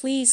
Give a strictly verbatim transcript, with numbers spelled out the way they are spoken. Please